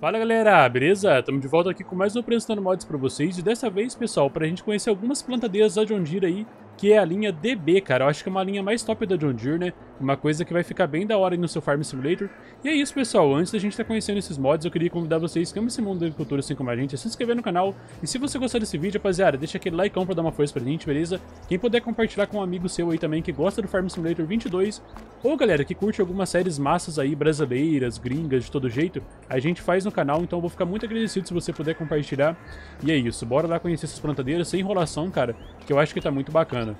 Fala galera, beleza? Estamos de volta aqui com mais um apresentando mods para vocês e dessa vez, pessoal, para a gente conhecer algumas plantadeiras da John Deere aí, que é a linha DB, cara. Eu acho que é uma linha mais top da John Deere, né? Uma coisa que vai ficar bem da hora aí no seu Farm Simulator. E é isso, pessoal. Antes da gente estar conhecendo esses mods, eu queria convidar vocês que amam esse mundo da agricultura assim como a gente, a se inscrever no canal. E se você gostar desse vídeo, rapaziada, deixa aquele likeão pra dar uma força pra gente, beleza? Quem puder compartilhar com um amigo seu aí também que gosta do Farm Simulator 22, ou galera que curte algumas séries massas aí, brasileiras, gringas, de todo jeito, a gente faz no canal, então eu vou ficar muito agradecido se você puder compartilhar. E é isso, bora lá conhecer essas plantadeiras sem enrolação, cara, que eu acho que tá muito bacana.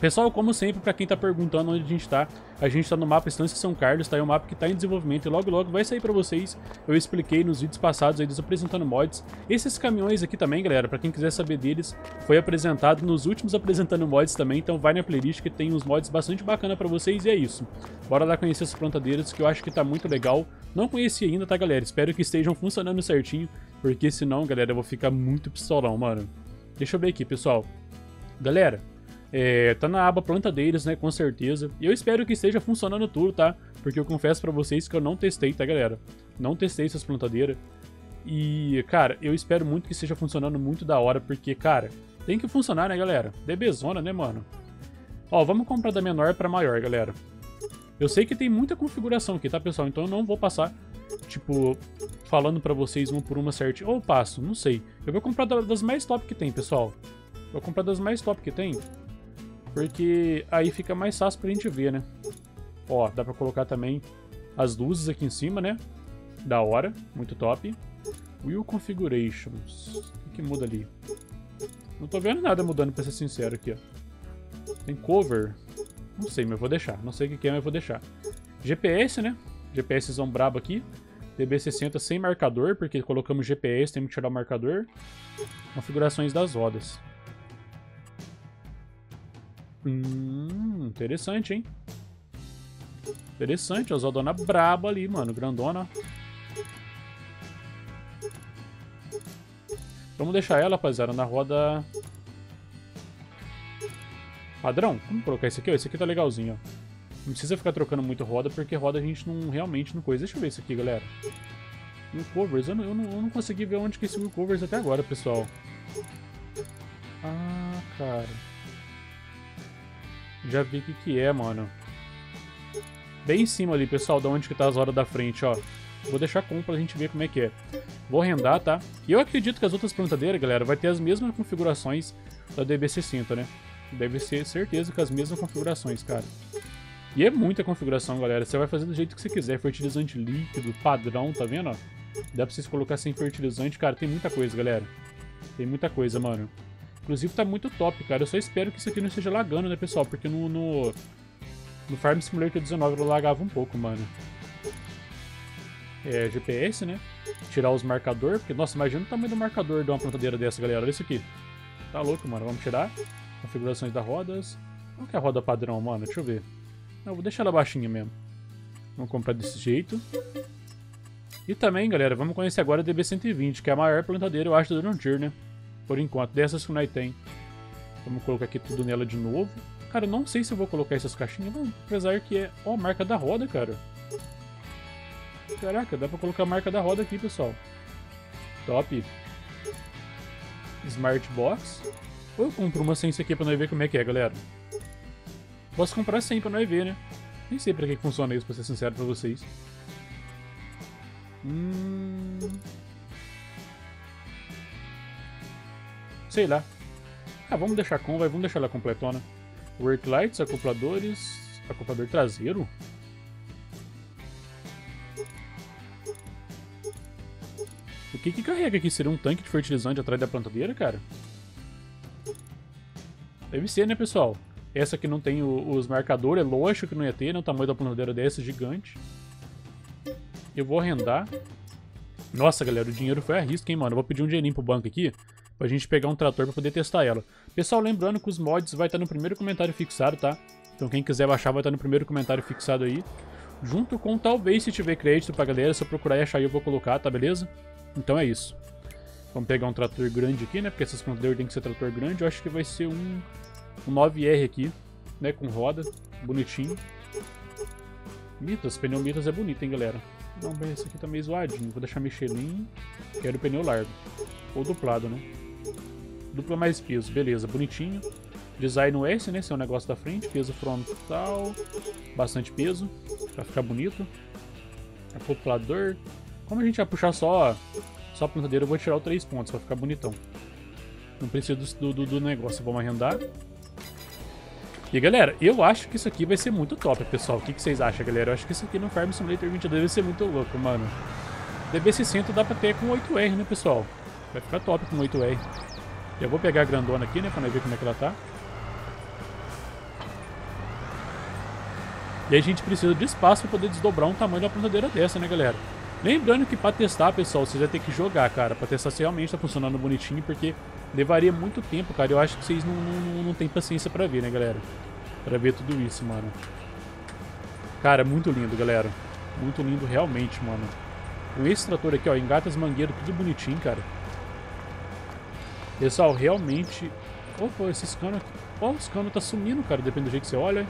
Pessoal, como sempre, para quem tá perguntando onde a gente tá no mapa Estância São Carlos, tá? É um mapa que tá em desenvolvimento e logo logo vai sair para vocês. Eu expliquei nos vídeos passados aí dos apresentando mods. Esses caminhões aqui também, galera, para quem quiser saber deles, foi apresentado nos últimos apresentando mods também, então vai na playlist que tem uns mods bastante bacana para vocês e é isso. Bora lá conhecer as plantadeiras que eu acho que tá muito legal. Não conheci ainda, tá, galera? Espero que estejam funcionando certinho, porque senão, galera, eu vou ficar muito pistolão, mano. Deixa eu ver aqui, pessoal. Galera, tá na aba plantadeiras, né, com certeza. E eu espero que esteja funcionando tudo, tá? Porque eu confesso pra vocês que eu não testei, tá, galera? Não testei essas plantadeiras. E, cara, eu espero muito que esteja funcionando muito da hora, porque, cara, tem que funcionar, né, galera? DBzona, né, mano? Ó, vamos comprar da menor pra maior, galera. Eu sei que tem muita configuração aqui, tá, pessoal? Então eu não vou passar, tipo, falando pra vocês uma por uma certinho. Ou passo, não sei. Eu vou comprar das mais top que tem, pessoal. Vou comprar das mais top que tem. Porque aí fica mais fácil pra gente ver, né? Ó, dá pra colocar também as luzes aqui em cima, né? Da hora, muito top. Wheel Configurations. O que muda ali? Não tô vendo nada mudando, pra ser sincero, aqui, ó. Tem cover? Não sei, mas eu vou deixar. Não sei o que é, mas eu vou deixar. GPS, né? GPSzão brabo aqui. DB60 sem marcador, porque colocamos GPS, temos que tirar o marcador. Configurações das rodas. Interessante, hein? Interessante, ó, zodona braba ali, mano, grandona. Vamos deixar ela, rapaziada, na roda padrão. Vamos colocar esse aqui, ó, esse aqui tá legalzinho, ó. Não precisa ficar trocando muito roda, porque roda a gente não realmente não coisa. Deixa eu ver isso aqui, galera. Wheel Covers, eu não consegui ver onde que é esse Wheel Covers até agora, pessoal. Ah, cara. Já vi o que é, mano. Bem em cima ali, pessoal, da onde que tá as horas da frente, ó. Vou deixar com pra gente ver como é que é. Vou rendar, tá? E eu acredito que as outras plantadeiras, galera, vai ter as mesmas configurações da DB60, né? Deve ser certeza que as mesmas configurações, cara. E é muita configuração, galera. Você vai fazer do jeito que você quiser. Fertilizante líquido, padrão, tá vendo, ó? Dá pra vocês colocar sem fertilizante. Cara, tem muita coisa, galera. Tem muita coisa, mano. Inclusive tá muito top, cara. Eu só espero que isso aqui não esteja lagando, né, pessoal? Porque no Farm Simulator 19 eu lagava um pouco, mano. É, GPS, né? Tirar os marcadores, porque, nossa, imagina o tamanho do marcador de uma plantadeira dessa, galera. Olha isso aqui. Tá louco, mano. Vamos tirar. Configurações das rodas. Qual que é a roda padrão, mano? Deixa eu ver. Não, vou deixar ela baixinha mesmo. Vamos comprar desse jeito. E também, galera, vamos conhecer agora a DB120, que é a maior plantadeira, eu acho, do John Deere, né? Por enquanto, dessas que nós tem. Vamos colocar aqui tudo nela de novo. Cara, eu não sei se eu vou colocar essas caixinhas. Não, apesar que é... Ó, a marca da roda, cara. Caraca, dá pra colocar a marca da roda aqui, pessoal. Top. Smart Box. Ou eu compro uma sem isso aqui pra nós ver como é que é, galera. Posso comprar sem pra nós ver, né? Nem sei pra que funciona isso, pra ser sincero pra vocês. Sei lá. Ah, vamos deixar com, vai. Vamos deixar ela completona. Work lights, acopladores. Acoplador traseiro? O que que carrega aqui? Seria um tanque de fertilizante atrás da plantadeira, cara? Deve ser, né, pessoal? Essa aqui não tem os marcadores. É lógico que não ia ter, né? O tamanho da plantadeira dessa é gigante. Eu vou arrendar. Nossa, galera, o dinheiro foi a risca, hein, mano? Eu vou pedir um dinheirinho pro banco aqui. Pra gente pegar um trator pra poder testar ela. Pessoal, lembrando que os mods vai estar no primeiro comentário fixado, tá? Então quem quiser baixar vai estar no primeiro comentário fixado aí. Junto com, talvez, se tiver crédito pra galera, se eu procurar e achar eu vou colocar, tá beleza? Então é isso. Vamos pegar um trator grande aqui, né? Porque essas plantadeiras tem que ser trator grande. Eu acho que vai ser um 9R aqui, né? Com roda, bonitinho. Mitas, pneu Mitas é bonito, hein, galera? Não, bem, esse aqui tá meio zoadinho. Vou deixar Michelin. Quero pneu largo. Ou duplado, né? Dupla mais peso. Beleza, bonitinho. Design S, né? Esse é o negócio da frente. Peso frontal. Bastante peso. Pra ficar bonito. Acoplador. Como a gente vai puxar só a plantadeira, eu vou tirar o 3 pontos pra ficar bonitão. Não preciso do negócio. Vamos arrendar. E galera, eu acho que isso aqui vai ser muito top, pessoal. O que vocês acham, galera? Eu acho que isso aqui no Farm Simulator 22 vai ser muito louco, mano. DB 60 dá pra ter com 8R, né, pessoal? Vai ficar top com 8R. Eu vou pegar a grandona aqui, né, pra nós ver como é que ela tá. E aí a gente precisa de espaço pra poder desdobrar um tamanho da plantadeira dessa, né, galera? Lembrando que pra testar, pessoal, vocês vão ter que jogar, cara. Pra testar se realmente tá funcionando bonitinho, porque levaria muito tempo, cara. Eu acho que vocês não tem paciência pra ver, né, galera? Pra ver tudo isso, mano. Cara, muito lindo, galera. Muito lindo realmente, mano. Com esse trator aqui, ó, engata as mangueiras, tudo bonitinho, cara. Pessoal, realmente... Opa, esses canos aqui... Ó, os canos tá sumindo, cara, depende do jeito que você olha.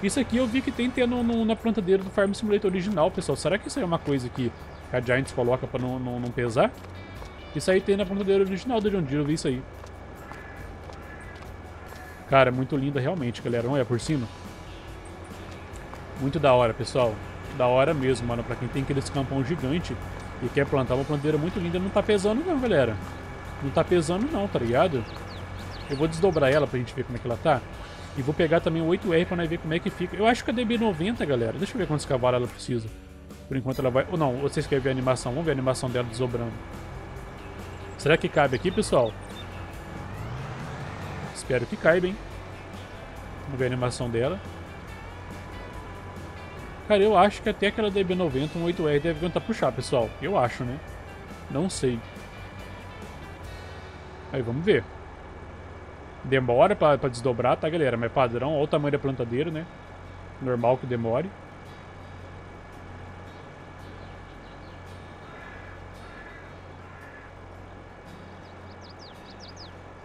Isso aqui eu vi que tem na plantadeira do Farm Simulator original, pessoal. Será que isso aí é uma coisa que a Giants coloca pra não pesar? Isso aí tem na plantadeira original do John Deere, eu vi isso aí. Cara, muito linda realmente, galera. Olha por cima. Muito da hora, pessoal. Da hora mesmo, mano. Pra quem tem aqueles campão gigante e quer plantar uma plantadeira muito linda, não tá pesando não, galera. Não tá pesando não, tá ligado? Eu vou desdobrar ela pra gente ver como é que ela tá. E vou pegar também o 8R pra nós ver como é que fica. Eu acho que a DB 90, galera. Deixa eu ver quantos cavalos ela precisa. Por enquanto ela vai... Ou não, vocês querem ver a animação? Vamos ver a animação dela desdobrando. Será que cabe aqui, pessoal? Espero que caiba, hein? Vamos ver a animação dela. Cara, eu acho que até aquela DB90, um 8R deve tentar puxar, pessoal. Eu acho, né? Não sei. Aí, vamos ver. Demora pra desdobrar, tá, galera? Mas padrão, olha o tamanho da plantadeira, né? Normal que demore.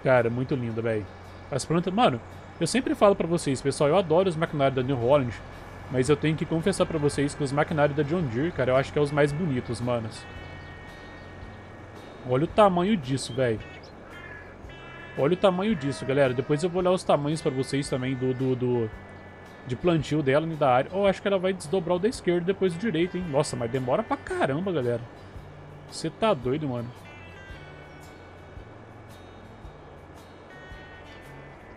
Cara, muito lindo, velho. As plantas... Mano, eu sempre falo pra vocês, pessoal, eu adoro os maquinários da New Holland, mas eu tenho que confessar pra vocês que os maquinários da John Deere, cara, eu acho que é os mais bonitos, manos. Olha o tamanho disso, velho. Olha o tamanho disso, galera. Depois eu vou olhar os tamanhos pra vocês também de plantio dela, né, da área. Oh, acho que ela vai desdobrar o da esquerda depois do direito, hein. Nossa, mas demora pra caramba, galera. Você tá doido, mano.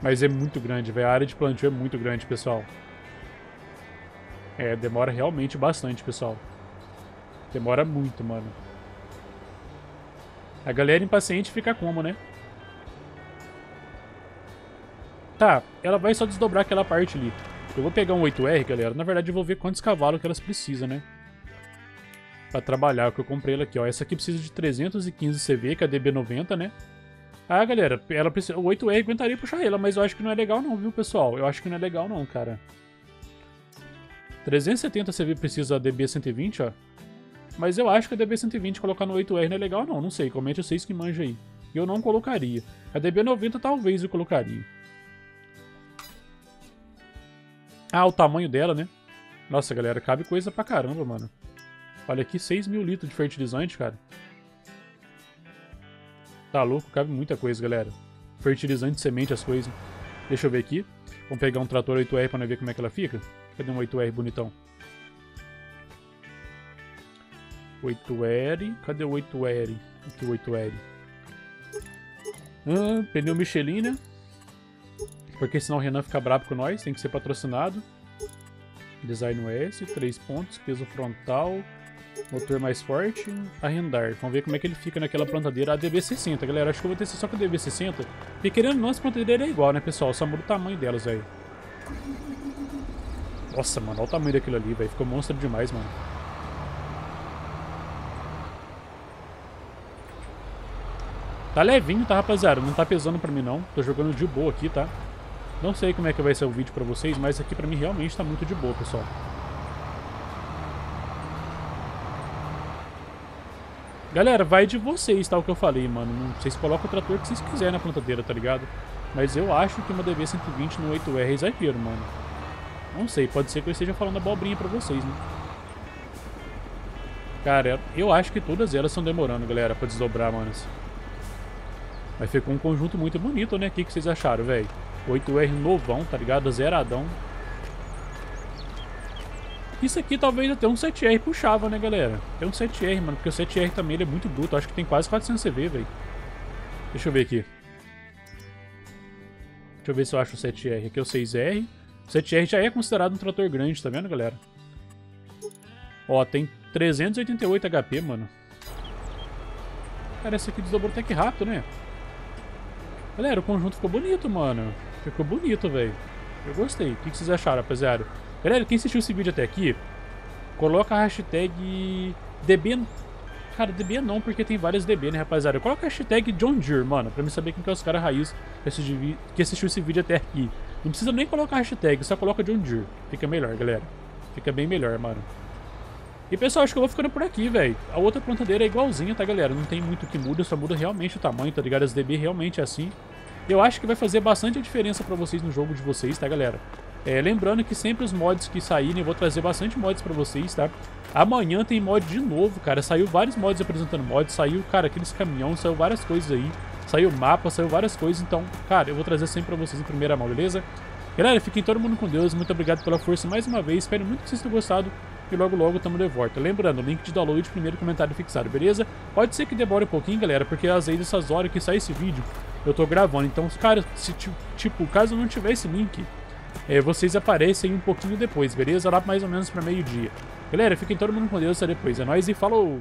Mas é muito grande, velho. A área de plantio é muito grande, pessoal. É, demora realmente bastante, pessoal. Demora muito, mano. A galera impaciente fica como, né? Tá, ela vai só desdobrar aquela parte ali. Eu vou pegar um 8R, galera. Na verdade, eu vou ver quantos cavalos que elas precisam, né? Pra trabalhar, que eu comprei ela aqui, ó. Essa aqui precisa de 315 CV, que é a DB90, né? Ah, galera, ela precisa... o 8R aguentaria puxar ela, mas eu acho que não é legal não, viu, pessoal? Eu acho que não é legal não, cara. 370 CV precisa da DB120, ó. Mas eu acho que a DB120 colocar no 8R não é legal não, não sei. Comente vocês que manjam aí. Eu não colocaria. A DB90 talvez eu colocaria. Ah, o tamanho dela, né? Nossa, galera, cabe coisa pra caramba, mano. Olha aqui, 6.000 litros de fertilizante, cara. Tá louco, cabe muita coisa, galera. Fertilizante, semente, as coisas. Deixa eu ver aqui. Vamos pegar um trator 8R pra nós ver como é que ela fica. Cadê um 8R bonitão? 8R. Cadê o 8R? Aqui o 8R. Ah, pneu Michelin, né? Porque senão o Renan fica brabo com nós. Tem que ser patrocinado. Design S, 3 pontos, peso frontal... Motor mais forte, arrendar. Vamos ver como é que ele fica naquela plantadeira. A DB60, galera, acho que eu vou testar só com a DB60. Porque querendo ou não, essa plantadeira é igual, né, pessoal? Só muda o tamanho delas, velho. Nossa, mano, olha o tamanho daquilo ali, velho. Ficou monstro demais, mano. Tá levinho, tá, rapaziada? Não tá pesando pra mim, não. Tô jogando de boa aqui, tá? Não sei como é que vai ser o vídeo pra vocês, mas aqui pra mim realmente tá muito de boa, pessoal. Galera, vai de vocês, tá? O que eu falei, mano. Vocês colocam o trator que vocês quiserem na plantadeira, tá ligado? Mas eu acho que uma DB120 no 8R é exagero, mano. Não sei, pode ser que eu esteja falando abobrinha pra vocês, né? Cara, eu acho que todas elas estão demorando, galera, pra desdobrar, mano. Mas ficou um conjunto muito bonito, né? O que, que vocês acharam, velho? 8R novão, tá ligado? Zeradão. Isso aqui talvez até um 7R puxava, né, galera? É um 7R, mano, porque o 7R também ele é muito bruto. Acho que tem quase 400 CV, velho. Deixa eu ver aqui. Deixa eu ver se eu acho o 7R. Aqui é o 6R. O 7R já é considerado um trator grande, tá vendo, galera? Ó, tem 388 HP, mano. Cara, esse aqui desdobrou até que rápido, né? Galera, o conjunto ficou bonito, mano. Ficou bonito, velho. Eu gostei. O que vocês acharam, rapaziada? Galera, quem assistiu esse vídeo até aqui, coloca a hashtag DB... Cara, DB não, porque tem várias DB, né, rapaziada? Coloca a hashtag John Deere, mano, pra mim saber quem que é os caras raiz que assistiu esse vídeo até aqui. Não precisa nem colocar a hashtag, só coloca John Deere. Fica melhor, galera. Fica bem melhor, mano. E pessoal, acho que eu vou ficando por aqui, velho. A outra plantadeira é igualzinha, tá, galera? Não tem muito que muda, só muda realmente o tamanho, tá ligado? As DB realmente é assim. Eu acho que vai fazer bastante diferença pra vocês no jogo de vocês, tá, galera? É, lembrando que sempre os mods que saírem, eu vou trazer bastante mods pra vocês, tá? Amanhã tem mod de novo, cara. Saiu vários mods apresentando mods, saiu, cara, aqueles caminhões, saiu várias coisas aí. Saiu mapa, saiu várias coisas, então, cara, eu vou trazer sempre pra vocês em primeira mão, beleza? Galera, fiquem todo mundo com Deus, muito obrigado pela força mais uma vez, espero muito que vocês tenham gostado. E logo logo tamo de volta. Lembrando, link de download, primeiro comentário fixado, beleza? Pode ser que demore um pouquinho, galera, porque às vezes essas horas que sai esse vídeo, eu tô gravando. Então, cara, se, tipo, caso não tiver esse link, vocês aparecem um pouquinho depois, beleza? Lá mais ou menos pra meio-dia. Galera, fiquem todo mundo com Deus, até depois. É nóis e falou!